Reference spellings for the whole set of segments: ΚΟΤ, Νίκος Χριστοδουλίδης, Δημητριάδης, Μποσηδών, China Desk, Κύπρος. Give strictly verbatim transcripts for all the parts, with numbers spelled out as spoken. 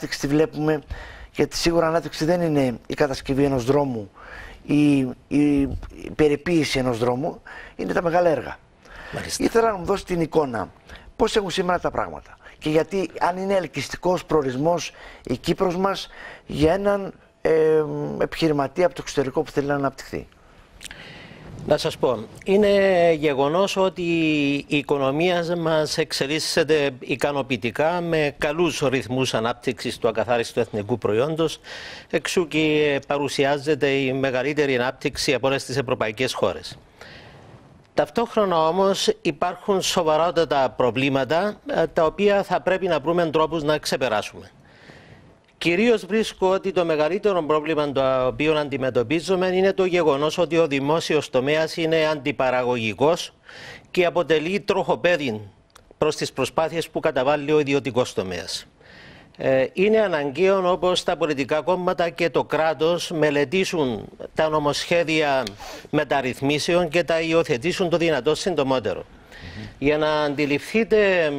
ανάπτυξη τη βλέπουμε, γιατί σίγουρα ανάπτυξη δεν είναι η κατασκευή ενός δρόμου ή η περιποίηση ενός δρόμου, είναι τα μεγάλα έργα. Μάλιστα. Ήθελα να μου δώσει την εικόνα πώς έχουν σήμερα τα πράγματα και γιατί αν είναι ελκυστικός προορισμός η Κύπρος μας για έναν ε, επιχειρηματία από το εξωτερικό που θέλει να αναπτυχθεί. Να σας πω, είναι γεγονός ότι η οικονομία μας εξελίσσεται ικανοποιητικά με καλούς ρυθμούς ανάπτυξης του ακαθάριστου εθνικού προϊόντος, εξού και παρουσιάζεται η μεγαλύτερη ανάπτυξη από όλες τις ευρωπαϊκές χώρες. Ταυτόχρονα όμως υπάρχουν σοβαρότατα προβλήματα τα οποία θα πρέπει να βρούμε τρόπους να ξεπεράσουμε. Κυρίως βρίσκω ότι το μεγαλύτερο πρόβλημα το οποίο αντιμετωπίζουμε είναι το γεγονός ότι ο δημόσιος τομέας είναι αντιπαραγωγικός και αποτελεί τροχοπέδι προς τις προσπάθειες που καταβάλει ο ιδιωτικός τομέας. Είναι αναγκαίο όπως τα πολιτικά κόμματα και το κράτος μελετήσουν τα νομοσχέδια μεταρρυθμίσεων και τα υιοθετήσουν το δυνατόν συντομότερο. Mm-hmm. Για να αντιληφθείτε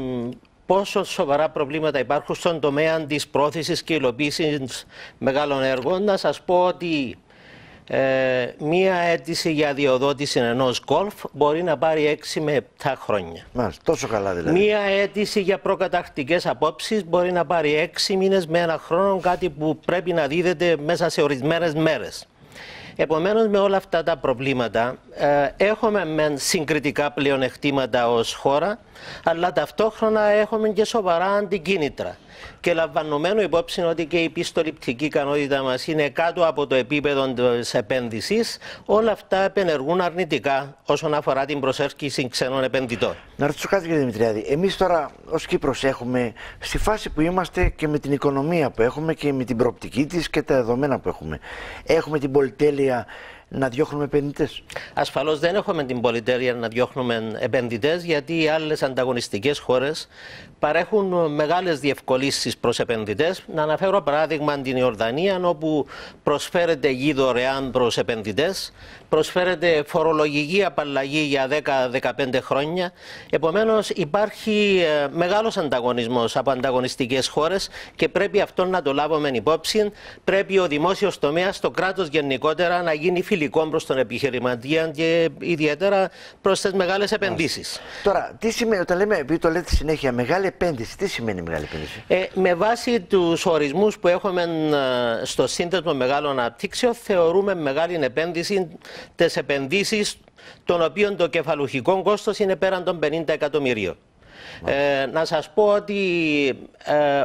πόσο σοβαρά προβλήματα υπάρχουν στον τομέα της πρόθεσης και υλοποίησης μεγάλων έργων, να σας πω ότι ε, μία αίτηση για διοδότηση ενός γκολφ μπορεί να πάρει έξι με επτά χρόνια. Μάλιστα, τόσο καλά δηλαδή. Μία αίτηση για προκαταρκτικές απόψεις μπορεί να πάρει έξι μήνες με ένα χρόνο, κάτι που πρέπει να δίδεται μέσα σε ορισμένες μέρες. Επομένως, με όλα αυτά τα προβλήματα ε, έχουμε μεν συγκριτικά πλεονεκτήματα ως χώρα, αλλά ταυτόχρονα έχουμε και σοβαρά αντικίνητρα. Και λαμβανωμένου υπόψη ότι και η πιστοληπτική ικανότητα μας είναι κάτω από το επίπεδο της επένδυσης, όλα αυτά επενεργούν αρνητικά όσον αφορά την προσέλκυση ξένων επενδυτών. Να ρωτήσω κάτι, κύριε Δημητριάδη. Εμείς τώρα ως Κύπρος έχουμε, στη φάση που είμαστε και με την οικονομία που έχουμε και με την προοπτική της και τα δεδομένα που έχουμε, έχουμε την πολυτέλεια να διώχνουμε επενδυτές? Ασφαλώς δεν έχουμε την πολυτέλεια να διώχνουμε επενδυτές, γιατί οι άλλες ανταγωνιστικές χώρες παρέχουν μεγάλες διευκολύνσεις προς επενδυτές. Να αναφέρω παράδειγμα την Ιορδανία, όπου προσφέρεται γη δωρεάν προς επενδυτές, προσφέρεται φορολογική απαλλαγή για δέκα με δεκαπέντε χρόνια. Επομένως υπάρχει μεγάλος ανταγωνισμός από ανταγωνιστικές χώρες και πρέπει αυτό να το λάβουμε υπόψη. Πρέπει ο δημόσιος τομέας, το κράτος γενικότερα, να γίνει φιλικό προς τον επιχειρηματία και ιδιαίτερα προς τις μεγάλες επενδύσεις. Τώρα, τι σημαίνει, όταν λέμε, επειδή το λέτε συνέχεια, μεγάλη επένδυση, τι σημαίνει μεγάλη επένδυση? Ε, με βάση τους ορισμούς που έχουμε στο σύνδεσμο μεγάλων αναπτύξεων, θεωρούμε μεγάλη επένδυση τις επενδύσεις των οποίων το κεφαλουχικό κόστος είναι πέραν των πενήντα εκατομμυρίων. Ε, να σας πω ότι ε,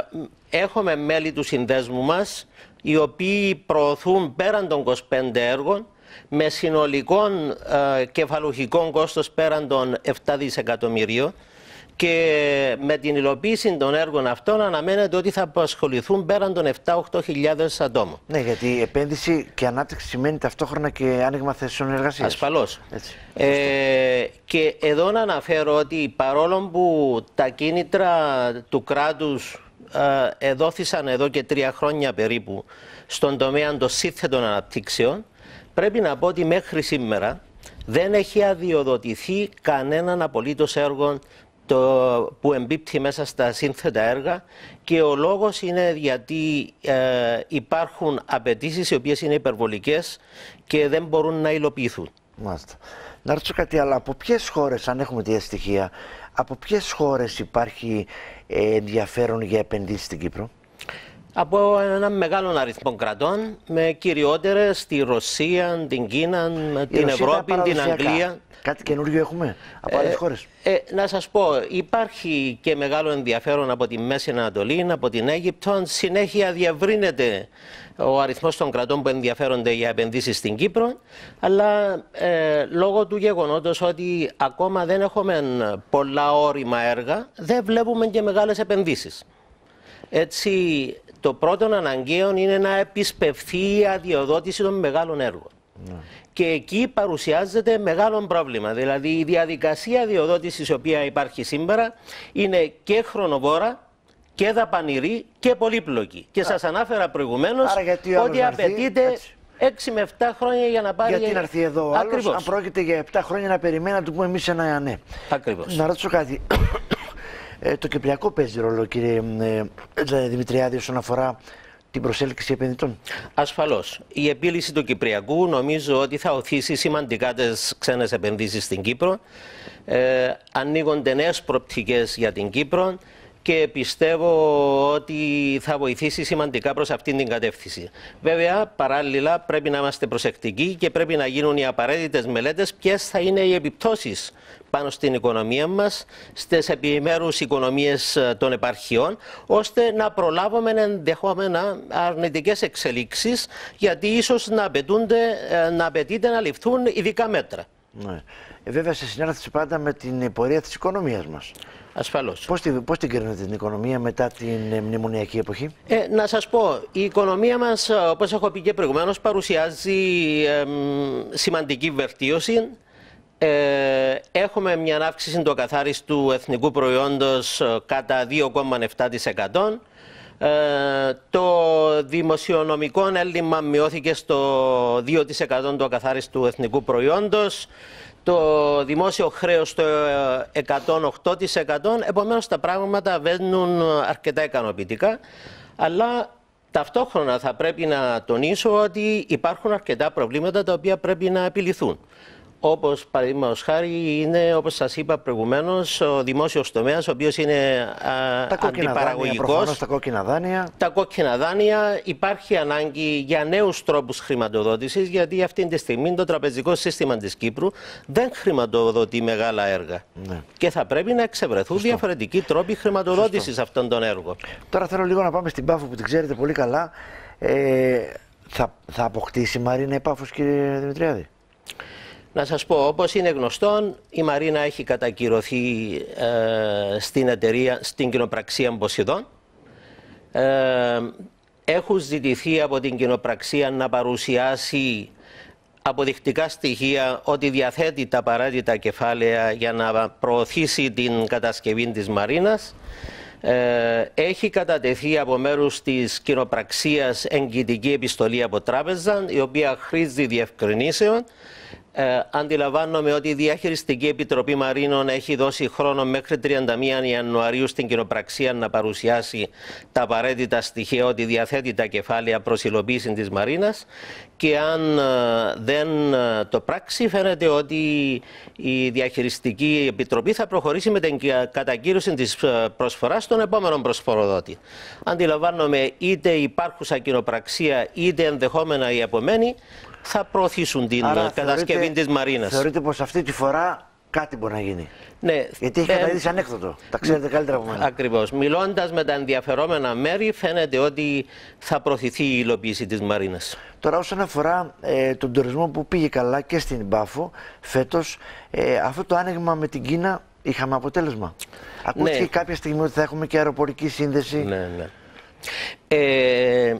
έχουμε μέλη του συνδέσμου μας οι οποίοι προωθούν πέραν των είκοσι πέντε έργων με συνολικό ε, κεφαλουχικό κόστος πέραν των επτά δισεκατομμυρίων, και με την υλοποίηση των έργων αυτών αναμένεται ότι θα απασχοληθούν πέραν των επτά με οκτώ χιλιάδες ατόμων. Ναι, γιατί επένδυση και ανάπτυξη σημαίνει ταυτόχρονα και άνοιγμα θέσεων εργασίας. Ασφαλώς. Ε, και εδώ να αναφέρω ότι παρόλο που τα κίνητρα του κράτους ε, εδόθησαν εδώ και τρία χρόνια περίπου στον τομέα των σύνθετων αναπτύξεων, πρέπει να πω ότι μέχρι σήμερα δεν έχει αδειοδοτηθεί κανέναν απολύτως έργο Το που εμπίπτει μέσα στα σύνθετα έργα, και ο λόγος είναι γιατί ε, υπάρχουν απαιτήσεις οι οποίες είναι υπερβολικές και δεν μπορούν να υλοποιηθούν. Μάλιστα. Να ρωτήσω κάτι άλλο. Από ποιες χώρες, αν έχουμε τέτοια στοιχεία, από ποιες χώρες υπάρχει ε, ενδιαφέρον για επενδύσεις στην Κύπρο? Από έναν μεγάλο αριθμό κρατών, με κυριότερες τη Ρωσία, την Κίνα, την Ρωσία, Ευρώπη, την Αγγλία. Κάτι καινούριο έχουμε από άλλες ε, χώρες? Ε, να σας πω, υπάρχει και μεγάλο ενδιαφέρον από τη Μέση Ανατολή, από την Αίγυπτο. Συνέχεια διευρύνεται ο αριθμός των κρατών που ενδιαφέρονται για επενδύσεις στην Κύπρο. Αλλά ε, λόγω του γεγονότος ότι ακόμα δεν έχουμε πολλά όρημα έργα, δεν βλέπουμε και μεγάλες επενδύσεις. Έτσι, το πρώτο αναγκαίο είναι να επισπευθεί η αδειοδότηση των μεγάλων έργων. Ναι. Και εκεί παρουσιάζεται μεγάλο πρόβλημα. Δηλαδή η διαδικασία αδειοδότησης η οποία υπάρχει σήμερα είναι και χρονοβόρα και δαπανηρή και πολύπλοκη. Και σας ανάφερα προηγουμένως ότι απαιτείται έτσι έξι με επτά χρόνια για να πάρει... Γιατί να έρθει εδώ ο άλλος, αν πρόκειται για επτά χρόνια να περιμένει να του πούμε εμείς ένα ναι. Ακριβώς. Να ρωτήσω κάτι. Ε, το Κυπριακό παίζει ρόλο, κύριε ε, Δημητριάδη, όσον αφορά την προσέλκυση επενδυτών. Ασφαλώς. Η επίλυση του Κυπριακού νομίζω ότι θα οθήσει σημαντικά τις ξένες επενδύσεις στην Κύπρο. Ε, ανοίγονται νέες προοπτικές για την Κύπρο και πιστεύω ότι θα βοηθήσει σημαντικά προς αυτήν την κατεύθυνση. Βέβαια, παράλληλα, πρέπει να είμαστε προσεκτικοί και πρέπει να γίνουν οι απαραίτητες μελέτες ποιες θα είναι οι επιπτώσεις πάνω στην οικονομία μας, στις επιμέρους οικονομίες των επαρχιών, ώστε να προλάβουμε ενδεχόμενα αρνητικές εξελίξεις, γιατί ίσως να, να απαιτείται να ληφθούν ειδικά μέτρα. Ναι. Ε, βέβαια, σε συνάρτηση πάντα με την πορεία της οικονομίας μας. Ασφαλώς. Πώς την, πώς την κρίνετε την οικονομία μετά την μνημονιακή εποχή? Ε, να σας πω, η οικονομία μας, όπως έχω πει και προηγουμένως, παρουσιάζει ε, σημαντική βελτίωση. Ε, έχουμε μια αύξηση του ακαθάριστου εθνικού προϊόντος κατά δύο κόμμα επτά τοις εκατό. Ε, το δημοσιονομικό έλλειμμα μειώθηκε στο δύο τοις εκατό του ακαθάριστου εθνικού προϊόντος. Το δημόσιο χρέος στο εκατόν οκτώ τοις εκατό. Επομένως τα πράγματα βαίνουν αρκετά ικανοποιητικά. Αλλά ταυτόχρονα θα πρέπει να τονίσω ότι υπάρχουν αρκετά προβλήματα τα οποία πρέπει να επιληθούν. Όπως παραδείγματος χάρη είναι, όπως σας είπα προηγουμένως, ο δημόσιος τομέας, ο οποίος είναι α, τα αντιπαραγωγικός. Δάνεια, τα κόκκινα δάνεια. Τα κόκκινα δάνεια. Υπάρχει ανάγκη για νέους τρόπους χρηματοδότησης, γιατί αυτή τη στιγμή το τραπεζικό σύστημα της Κύπρου δεν χρηματοδοτεί μεγάλα έργα. Ναι. Και θα πρέπει να εξευρεθούν Σωστό. Διαφορετικοί τρόποι χρηματοδότησης αυτών των έργων. Τώρα θέλω λίγο να πάμε στην Πάφο που την ξέρετε πολύ καλά. Ε, θα, θα αποκτήσει η Μαρίνα η Πάφος, κύριε Δημητριάδη? Να σας πω, όπως είναι γνωστόν, η Μαρίνα έχει κατακυρωθεί ε, στην εταιρεία, στην κοινοπραξία Μποσηδών. Ε, έχουν ζητηθεί από την κοινοπραξία να παρουσιάσει αποδεικτικά στοιχεία ότι διαθέτει τα απαραίτητα κεφάλαια για να προωθήσει την κατασκευή της Μαρίνας. Ε, έχει κατατεθεί από μέρους της κοινοπραξίας εγγυητική επιστολή από τράπεζα, η οποία χρήζει διευκρινήσεων. Ε, αντιλαμβάνομαι ότι η Διαχειριστική Επιτροπή Μαρίνων έχει δώσει χρόνο μέχρι τριάντα μία Ιανουαρίου στην κοινοπραξία να παρουσιάσει τα απαραίτητα στοιχεία ότι διαθέτει τα κεφάλαια προς υλοποίηση της Μαρίνας και αν δεν το πράξει φαίνεται ότι η Διαχειριστική Επιτροπή θα προχωρήσει με την κατακύρωση της προσφοράς στον επόμενο προσφοροδότη. Αντιλαμβάνομαι είτε υπάρχουσα κοινοπραξία είτε ενδεχόμενα η επομένη θα προωθήσουν την Άρα, κατασκευή θεωρείτε, της Μαρίνας. Θεωρείτε πως αυτή τη φορά κάτι μπορεί να γίνει? Ναι. Γιατί έχει καταλήξει ε, ανέκδοτο. Τα ξέρετε καλύτερα από μένα. Ακριβώς. Μιλώντας με τα ενδιαφερόμενα μέρη, φαίνεται ότι θα προωθηθεί η υλοποίηση της Μαρίνας. Τώρα, όσον αφορά ε, τον τουρισμό που πήγε καλά και στην Πάφο φέτος, ε, αυτό το άνοιγμα με την Κίνα είχαμε αποτέλεσμα? Ακούστηκε ναι. κάποια στιγμή ότι θα έχουμε και αεροπορική σύνδεση. Ναι, ναι. Ε,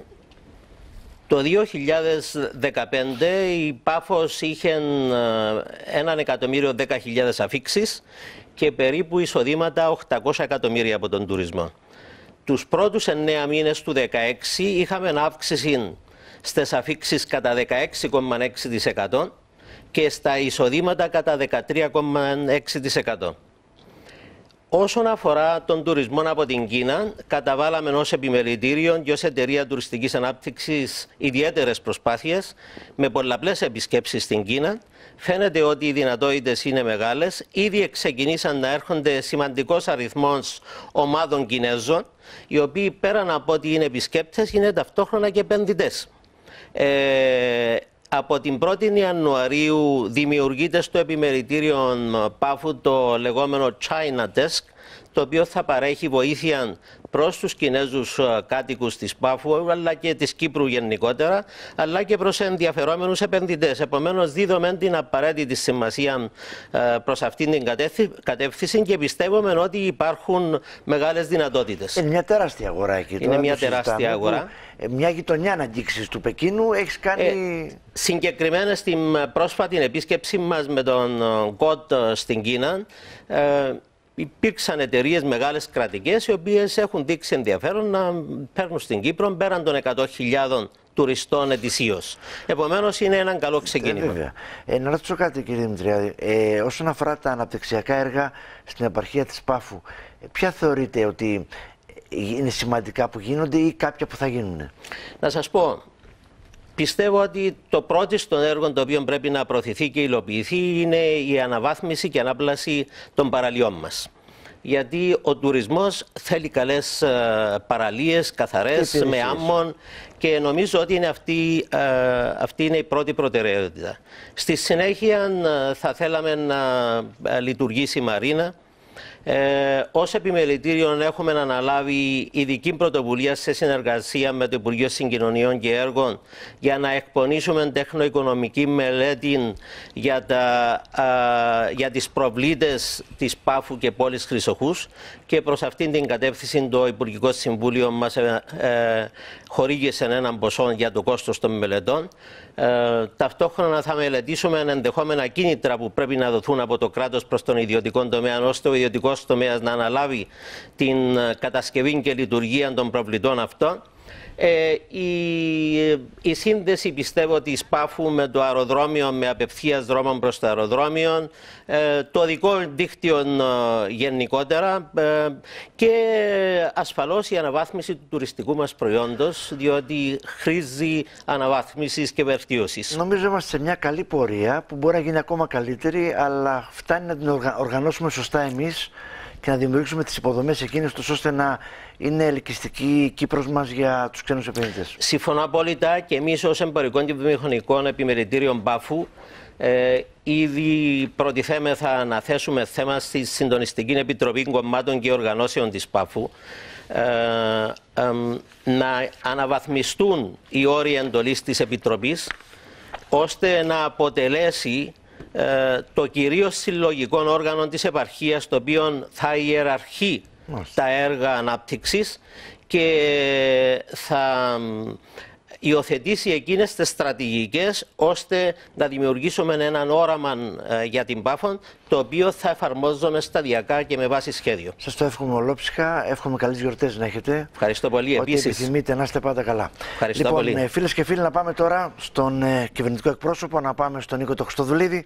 Το δύο χιλιάδες δεκαπέντε η Πάφος είχε ένα εκατομμύριο δέκα χιλιάδες αφήξεις και περίπου εισοδήματα οκτακόσια εκατομμύρια από τον τουρισμό. Τους πρώτους εννέα μήνες του δύο χιλιάδες δεκαέξι είχαμε αύξηση στις αφήξεις κατά δεκαέξι κόμμα έξι τοις εκατό και στα εισοδήματα κατά δεκατρία κόμμα έξι τοις εκατό. Όσον αφορά τον τουρισμό από την Κίνα, καταβάλαμε ως επιμελητήριο και ως εταιρεία τουριστικής ανάπτυξης ιδιαίτερες προσπάθειες με πολλαπλές επισκέψεις στην Κίνα. Φαίνεται ότι οι δυνατότητες είναι μεγάλες. Ήδη ξεκινήσαν να έρχονται σημαντικός αριθμός ομάδων Κινέζων, οι οποίοι πέραν από ότι είναι επισκέπτες, είναι ταυτόχρονα και επενδυτές. Ε... Από την πρώτη Ιανουαρίου δημιουργείται στο επιμελητήριο Πάφου το λεγόμενο China Desk, το οποίο θα παρέχει βοήθεια προς τους Κινέζους κάτοικους της Πάφου, αλλά και της Κύπρου γενικότερα, αλλά και προς ενδιαφερόμενους επενδυτές. Επομένως, δίδουμε την απαραίτητη σημασία προς αυτήν την κατεύθυνση και πιστεύουμε ότι υπάρχουν μεγάλες δυνατότητες. Είναι μια τεράστια αγορά εκεί. Είναι μια τεράστια αγορά. Μια γειτονιά να αγγίξεις του Πεκίνου, έχεις κάνει... Ε, συγκεκριμένα στην πρόσφατη επίσκεψή μας με τον ΚΟΤ στην Κίνα, ε, υπήρξαν εταιρείες μεγάλες κρατικές οι οποίες έχουν δείξει ενδιαφέρον να παίρνουν στην Κύπρο πέραν των εκατό χιλιάδων τουριστών ετησίως. Επομένως είναι έναν καλό ξεκίνημα. Ε, να ρωτήσω κάτι, κύριε Δημητριάδη. Ε, όσον αφορά τα αναπτυξιακά έργα στην επαρχία της Πάφου, ποια θεωρείτε ότι είναι σημαντικά που γίνονται ή κάποια που θα γίνουν? Να σας πω, πιστεύω ότι το πρώτο των έργων το οποίο πρέπει να προωθηθεί και υλοποιηθεί είναι η αναβάθμιση και ανάπλαση των παραλιών μας. Γιατί ο τουρισμός θέλει καλές παραλίες, καθαρές, με άμμον, και νομίζω ότι είναι αυτή, αυτή είναι η πρώτη προτεραιότητα. Στη συνέχεια θα θέλαμε να λειτουργήσει η Μαρίνα. Ε, ως επιμελητήριο έχουμε αναλάβει ειδική πρωτοβουλία σε συνεργασία με το Υπουργείο Συγκοινωνιών και Έργων για να εκπονήσουμε τεχνοοικονομική μελέτη για, τα, α, για τις προβλήτες της Πάφου και πόλης Χρυσοχούς, και προς αυτήν την κατεύθυνση το Υπουργικό Συμβούλιο μας ε, ε, χορήγησε έναν ποσό για το κόστος των μελετών. Ε, ταυτόχρονα θα μελετήσουμε ενδεχόμενα κίνητρα που πρέπει να δοθούν από το κράτος προς τον ιδιωτικό τομέα, ώστε ο ιδιωτικός τομέας να αναλάβει την κατασκευή και λειτουργία των προβλητών αυτών. Ε, η, η σύνδεση, πιστεύω, της Πάφου με το αεροδρόμιο, με απευθείας δρόμων προς το αεροδρόμιο, ε, το δικό δίκτυο ε, γενικότερα, ε, και ασφαλώς η αναβάθμιση του τουριστικού μας προϊόντος, διότι χρήζει αναβάθμισης και βελτίωσης. Νομίζω είμαστε σε μια καλή πορεία που μπορεί να γίνει ακόμα καλύτερη, αλλά φτάνει να την οργανώσουμε σωστά εμείς και να δημιουργήσουμε τις υποδομές εκείνες, ώστε να είναι ελκυστική η Κύπρος μας για τους ξένους επενδυτές. Συμφωνώ απόλυτα, και εμείς ως εμπορικών και βιομηχανικών επιμελητήριων Πάφου ε, ήδη προτιθέμεθα να θέσουμε θέμα στη Συντονιστική Επιτροπή Κομμάτων και Οργανώσεων της Πάφου ε, ε, να αναβαθμιστούν οι όροι εντολής της Επιτροπής, ώστε να αποτελέσει το κυρίως συλλογικό όργανο της επαρχίας, το οποίο θα ιεραρχεί τα έργα ανάπτυξης και θα υιοθετήσει εκείνες τις στρατηγικές, ώστε να δημιουργήσουμε έναν όραμα για την Πάφο, το οποίο θα εφαρμόζουμε σταδιακά και με βάση σχέδιο. Σας το εύχομαι ολόψυχα, εύχομαι καλές γιορτές να έχετε. Ευχαριστώ πολύ. Ότι επίσης επιθυμείτε να είστε πάντα καλά. Ευχαριστώ λοιπόν, πολύ. Λοιπόν, φίλες και φίλοι, να πάμε τώρα στον κυβερνητικό εκπρόσωπο, να πάμε στον Νίκο τον Χριστοδουλίδη.